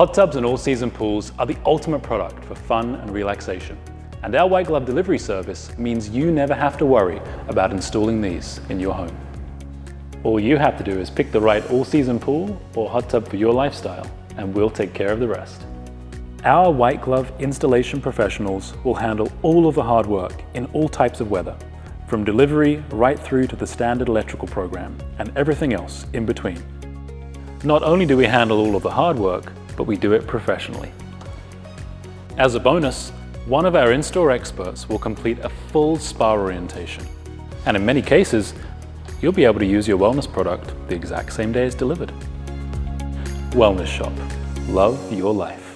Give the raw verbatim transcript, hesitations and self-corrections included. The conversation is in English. Hot tubs and all-season pools are the ultimate product for fun and relaxation, and our White Glove delivery service means you never have to worry about installing these in your home. All you have to do is pick the right all-season pool or hot tub for your lifestyle, and we'll take care of the rest. Our White Glove installation professionals will handle all of the hard work in all types of weather, from delivery right through to the standard electrical program and everything else in between. Not only do we handle all of the hard work, but we do it professionally. As a bonus, one of our in-store experts will complete a full spa orientation, and in many cases, you'll be able to use your wellness product the exact same day as delivered. Wellness Shop. Love your life.